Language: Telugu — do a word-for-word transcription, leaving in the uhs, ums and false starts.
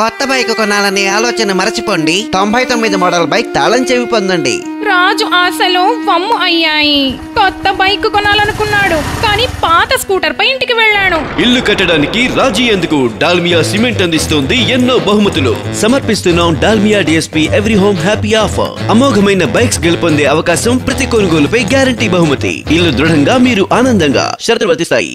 కొత్త బైక్ కొనాలనే ఆలోచన మరచిపోండి. తొంభై తొమ్మిది మోడల్ బైక్ తాళం చెవి పొందండి. రాజు ఆశలు వమ్ము అయ్యాయి. కొత్త బైక్ కొనాలనుకున్నాడు, కానీ పాత స్కూటర్ పై ఇంటికి వెళ్ళాడు. ఇల్లు కట్టడానికి రాజీ ఎందుకు? డాల్మియా సిమెంట్ అందిస్తోంది ఎన్నో బహుమతులు. సమర్పిస్తున్నాం Dalmia DSP every home happy offer. అమోఘమైన బైక్స్ గెలుపొందే అవకాశం, ప్రతి కొనుగోలుపై గ్యారంటీ బహుమతి. ఇల్లు దృఢంగా, మీరు ఆనందంగా. షరతులు వర్తిస్తాయి.